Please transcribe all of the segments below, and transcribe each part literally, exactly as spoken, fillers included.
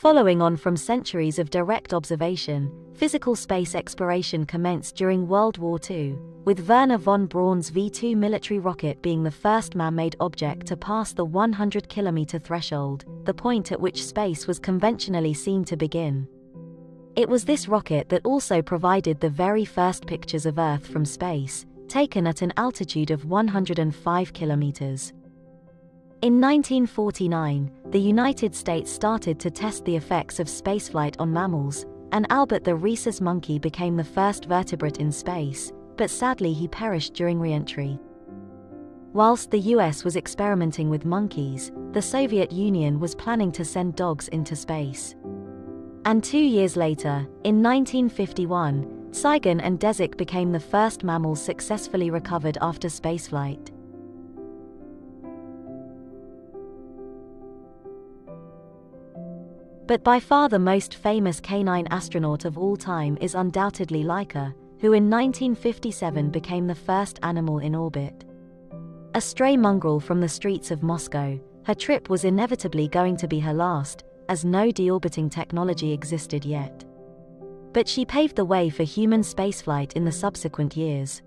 Following on from centuries of direct observation, physical space exploration commenced during World War Two, with Wernher von Braun's V two military rocket being the first man-made object to pass the one hundred kilometer threshold, the point at which space was conventionally seen to begin. It was this rocket that also provided the very first pictures of Earth from space, taken at an altitude of one hundred five kilometers. In nineteen forty-nine, the United States started to test the effects of spaceflight on mammals, and Albert the rhesus monkey became the first vertebrate in space, but sadly he perished during re-entry. Whilst the U S was experimenting with monkeys, the Soviet Union was planning to send dogs into space. And two years later, in nineteen fifty-one, Tsygan and Dezik became the first mammals successfully recovered after spaceflight. But by far the most famous canine astronaut of all time is undoubtedly Laika, who in nineteen fifty-seven became the first animal in orbit. A stray mongrel from the streets of Moscow, her trip was inevitably going to be her last, as no deorbiting technology existed yet. But she paved the way for human spaceflight in the subsequent years.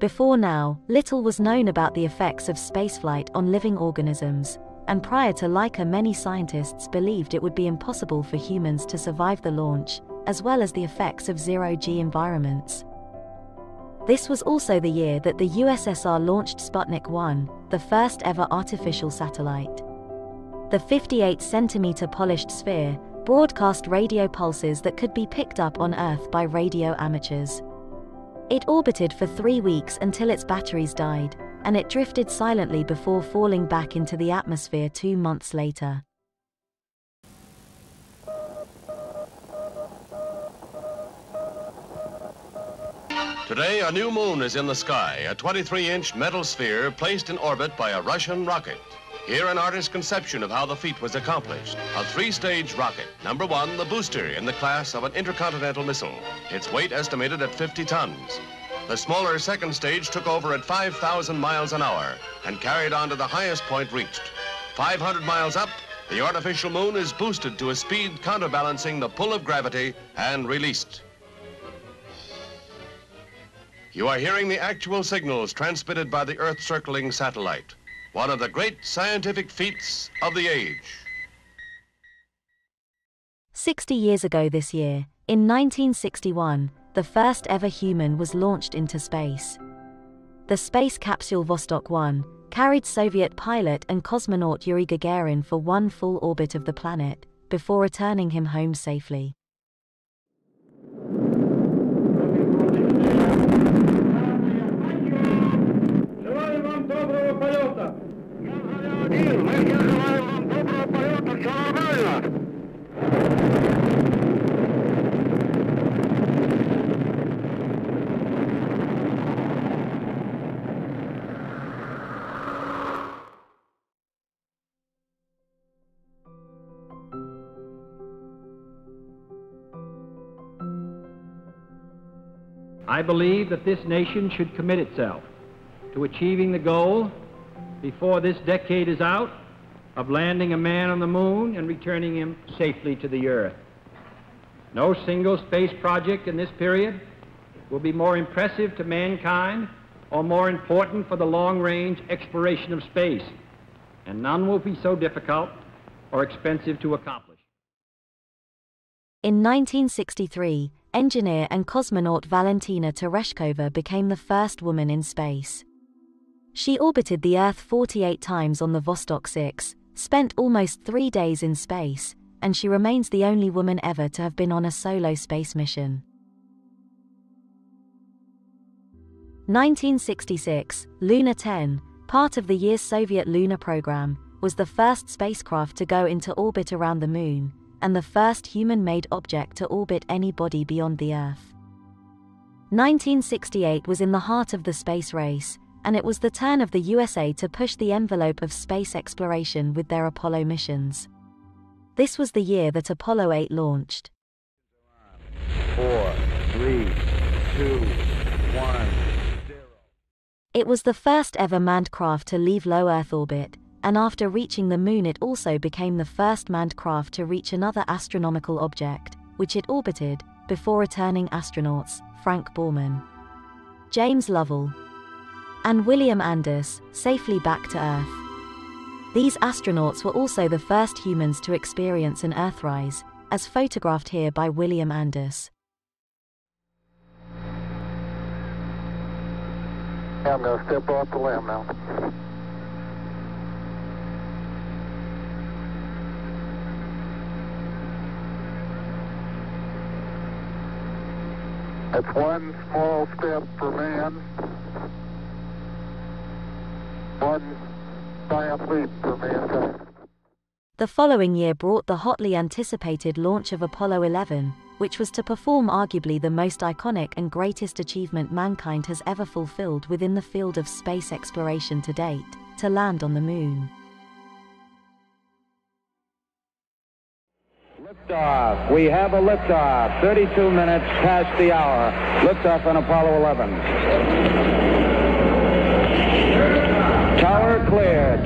Before now, little was known about the effects of spaceflight on living organisms, and prior to Laika many scientists believed it would be impossible for humans to survive the launch, as well as the effects of zero-G environments. This was also the year that the U S S R launched Sputnik one, the first ever artificial satellite. The fifty-eight centimeter polished sphere broadcast radio pulses that could be picked up on Earth by radio amateurs. It orbited for three weeks until its batteries died, and it drifted silently before falling back into the atmosphere two months later. Today, a new moon is in the sky, a twenty-three inch metal sphere placed in orbit by a Russian rocket. Here, an artist's conception of how the feat was accomplished. A three-stage rocket. Number one, the booster, in the class of an intercontinental missile. Its weight estimated at fifty tons. The smaller second stage took over at five thousand miles an hour and carried on to the highest point reached. five hundred miles up, the artificial moon is boosted to a speed counterbalancing the pull of gravity and released. You are hearing the actual signals transmitted by the Earth circling satellite, one of the great scientific feats of the age. Sixty years ago this year, in nineteen sixty-one, the first ever human was launched into space. The space capsule Vostok one carried Soviet pilot and cosmonaut Yuri Gagarin for one full orbit of the planet, before returning him home safely. I believe that this nation should commit itself to achieving the goal, before this decade is out, of landing a man on the moon and returning him safely to the Earth. No single space project in this period will be more impressive to mankind or more important for the long-range exploration of space, and none will be so difficult or expensive to accomplish. In nineteen sixty-three, engineer and cosmonaut Valentina Tereshkova became the first woman in space. She orbited the Earth forty-eight times on the Vostok six, spent almost three days in space, and she remains the only woman ever to have been on a solo space mission. nineteen sixty-six, Luna ten, part of the year's Soviet lunar program, was the first spacecraft to go into orbit around the moon, and the first human-made object to orbit any body beyond the Earth. nineteen sixty-eight was in the heart of the space race, and it was the turn of the U S A to push the envelope of space exploration with their Apollo missions. This was the year that Apollo eight launched. Four, three, two, one, zero. It was the first ever manned craft to leave low Earth orbit, and after reaching the Moon it also became the first manned craft to reach another astronomical object, which it orbited, before returning astronauts Frank Borman, James Lovell, and William Anders safely back to Earth. These astronauts were also the first humans to experience an Earthrise, as photographed here by William Anders. I'm going to step off the limb now. That's one small step for man, one giant leap for mankind. The following year brought the hotly anticipated launch of Apollo eleven, which was to perform arguably the most iconic and greatest achievement mankind has ever fulfilled within the field of space exploration to date, to land on the Moon. Liftoff. We have a liftoff. thirty-two minutes past the hour. Liftoff on Apollo eleven. Tower cleared.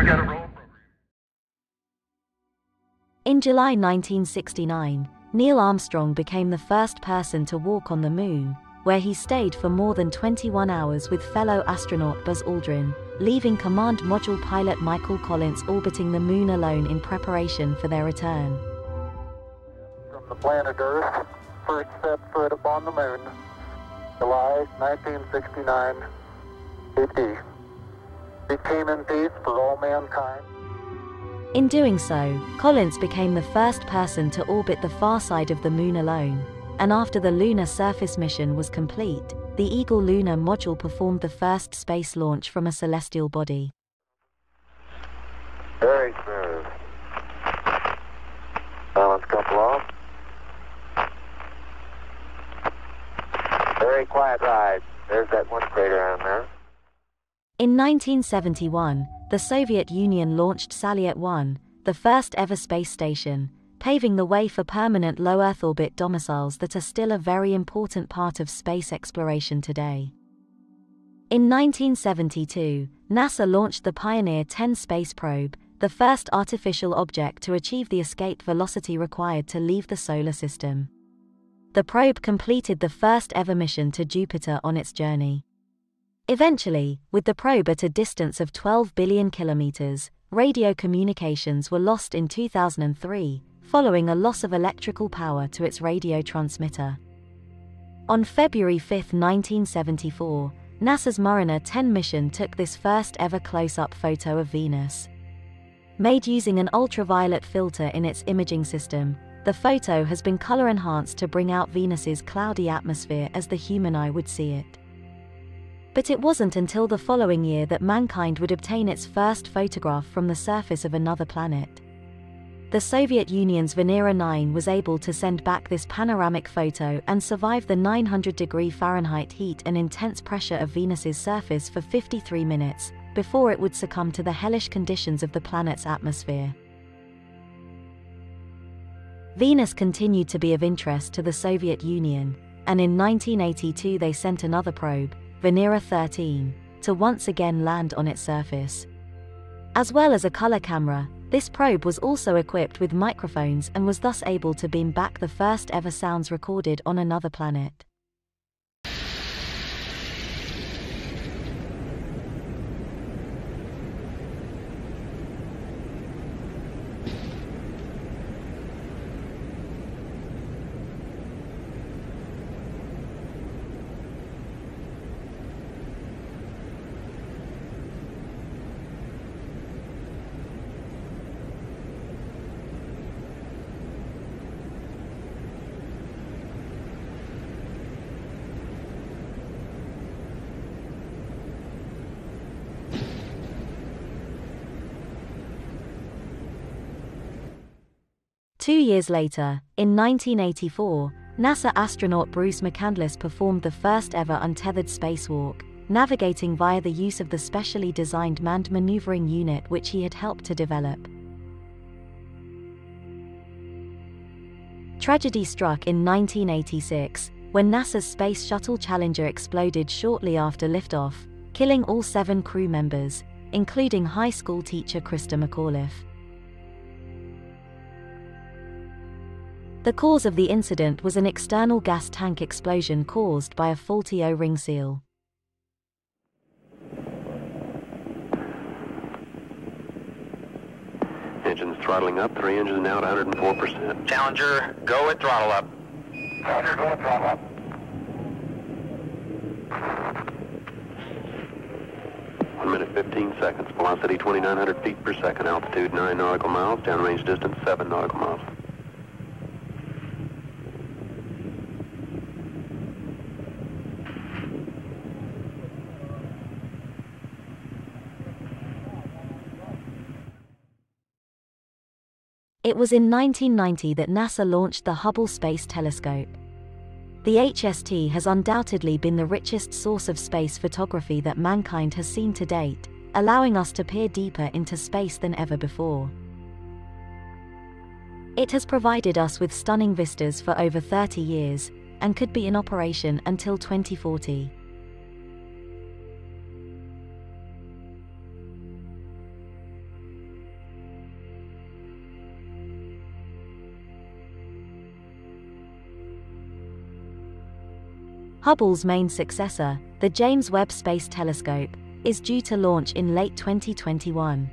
We got a roll. In July nineteen sixty-nine, Neil Armstrong became the first person to walk on the Moon, where he stayed for more than twenty-one hours with fellow astronaut Buzz Aldrin, leaving Command Module pilot Michael Collins orbiting the Moon alone in preparation for their return. From the planet Earth, first set foot upon the Moon, July nineteen sixty-nine, A D It came in peace for all mankind. In doing so, Collins became the first person to orbit the far side of the Moon alone, and after the lunar surface mission was complete, the Eagle lunar module performed the first space launch from a celestial body. Very smooth. Silence couple off. Very quiet ride. There's that one crater on there. In nineteen seventy-one, the Soviet Union launched Salyut one, the first ever space station, paving the way for permanent low-Earth orbit domiciles that are still a very important part of space exploration today. In nineteen seventy-two, NASA launched the Pioneer ten space probe, the first artificial object to achieve the escape velocity required to leave the solar system. The probe completed the first ever mission to Jupiter on its journey. Eventually, with the probe at a distance of twelve billion kilometers, radio communications were lost in two thousand three, following a loss of electrical power to its radio transmitter. On February fifth nineteen seventy-four, NASA's Mariner ten mission took this first ever close-up photo of Venus. Made using an ultraviolet filter in its imaging system, the photo has been color-enhanced to bring out Venus's cloudy atmosphere as the human eye would see it. But it wasn't until the following year that mankind would obtain its first photograph from the surface of another planet. The Soviet Union's Venera nine was able to send back this panoramic photo and survive the nine hundred degree Fahrenheit heat and intense pressure of Venus's surface for fifty-three minutes, before it would succumb to the hellish conditions of the planet's atmosphere. Venus continued to be of interest to the Soviet Union, and in nineteen eighty-two they sent another probe, Venera thirteen, to once again land on its surface. As well as a color camera, this probe was also equipped with microphones and was thus able to beam back the first ever sounds recorded on another planet. Two years later, in nineteen eighty-four, NASA astronaut Bruce McCandless performed the first ever untethered spacewalk, navigating via the use of the specially designed manned maneuvering unit which he had helped to develop. Tragedy struck in nineteen eighty-six, when NASA's Space Shuttle Challenger exploded shortly after liftoff, killing all seven crew members, including high school teacher Christa McAuliffe. The cause of the incident was an external gas tank explosion caused by a faulty O-ring seal. Engines throttling up, three engines now at one hundred four percent. Challenger, go at throttle up. Challenger, go at throttle up. one minute fifteen seconds, velocity twenty-nine hundred feet per second, altitude nine nautical miles, downrange distance seven nautical miles. It was in nineteen ninety that NASA launched the Hubble Space Telescope. The H S T has undoubtedly been the richest source of space photography that mankind has seen to date, allowing us to peer deeper into space than ever before. It has provided us with stunning vistas for over thirty years, and could be in operation until twenty forty. Hubble's main successor, the James Webb Space Telescope, is due to launch in late twenty twenty-one.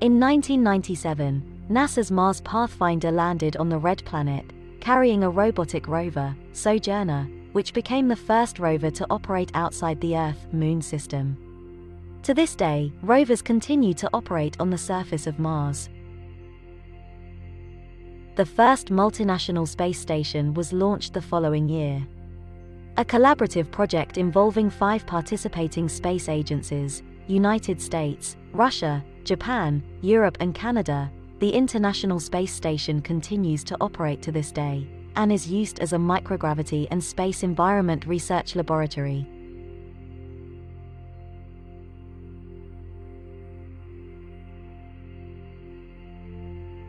In nineteen ninety-seven, NASA's Mars Pathfinder landed on the Red Planet, carrying a robotic rover, Sojourner, which became the first rover to operate outside the Earth-Moon system. To this day, rovers continue to operate on the surface of Mars. The first multinational space station was launched the following year. A collaborative project involving five participating space agencies, United States, Russia, Japan, Europe and Canada, the International Space Station continues to operate to this day, and is used as a microgravity and space environment research laboratory.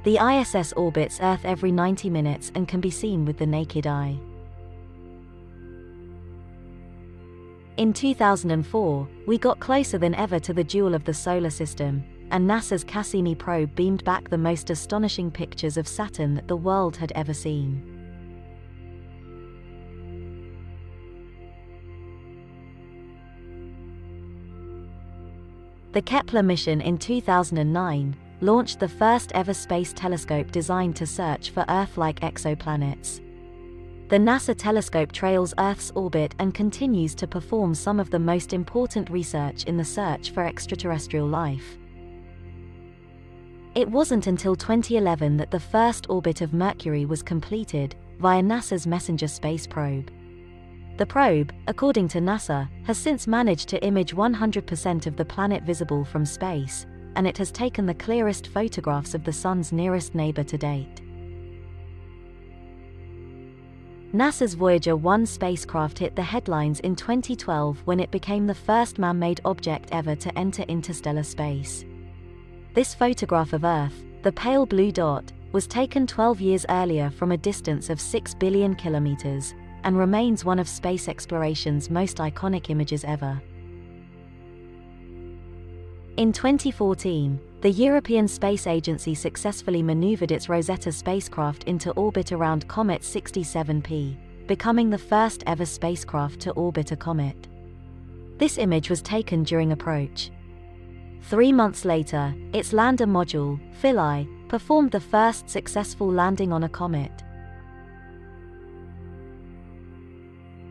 The I S S orbits Earth every ninety minutes and can be seen with the naked eye. In two thousand four, we got closer than ever to the jewel of the solar system, and NASA's Cassini probe beamed back the most astonishing pictures of Saturn that the world had ever seen. The Kepler mission in two thousand nine launched the first-ever space telescope designed to search for Earth-like exoplanets. The NASA telescope trails Earth's orbit and continues to perform some of the most important research in the search for extraterrestrial life. It wasn't until twenty eleven that the first orbit of Mercury was completed, via NASA's Messenger space probe. The probe, according to NASA, has since managed to image one hundred percent of the planet visible from space, and it has taken the clearest photographs of the Sun's nearest neighbor to date. NASA's Voyager one spacecraft hit the headlines in twenty twelve when it became the first man-made object ever to enter interstellar space. This photograph of Earth, the pale blue dot, was taken twelve years earlier from a distance of six billion kilometers, and remains one of space exploration's most iconic images ever. In twenty fourteen, the European Space Agency successfully maneuvered its Rosetta spacecraft into orbit around Comet sixty-seven P, becoming the first ever spacecraft to orbit a comet. This image was taken during approach. Three months later, its lander module, Philae, performed the first successful landing on a comet.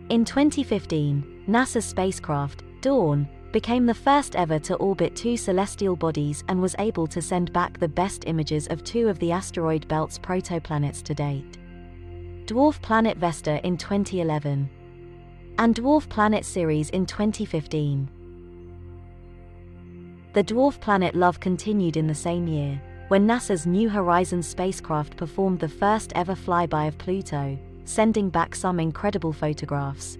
In twenty fifteen, NASA's spacecraft, Dawn, became the first ever to orbit two celestial bodies and was able to send back the best images of two of the asteroid belt's protoplanets to date. Dwarf planet Vesta in twenty eleven. And Dwarf Planet Ceres in twenty fifteen. The dwarf planet love continued in the same year, when NASA's New Horizons spacecraft performed the first ever flyby of Pluto, sending back some incredible photographs.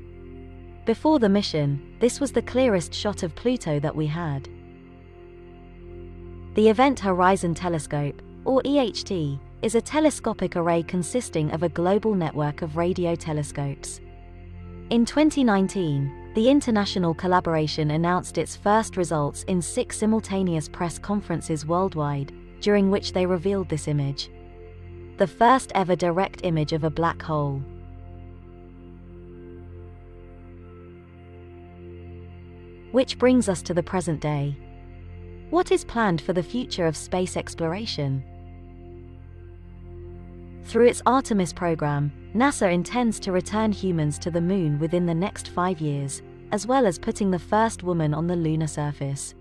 Before the mission, this was the clearest shot of Pluto that we had. The Event Horizon Telescope, or E H T, is a telescopic array consisting of a global network of radio telescopes. In twenty nineteen, the international collaboration announced its first results in six simultaneous press conferences worldwide, during which they revealed this image. The first ever direct image of a black hole. Which brings us to the present day. What is planned for the future of space exploration? Through its Artemis program, NASA intends to return humans to the Moon within the next five years, as well as putting the first woman on the lunar surface.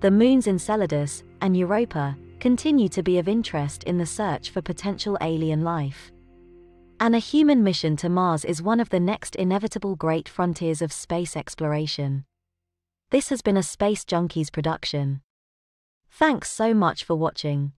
The moons Enceladus and Europa continue to be of interest in the search for potential alien life. And a human mission to Mars is one of the next inevitable great frontiers of space exploration. This has been a Space Junkies production. Thanks so much for watching.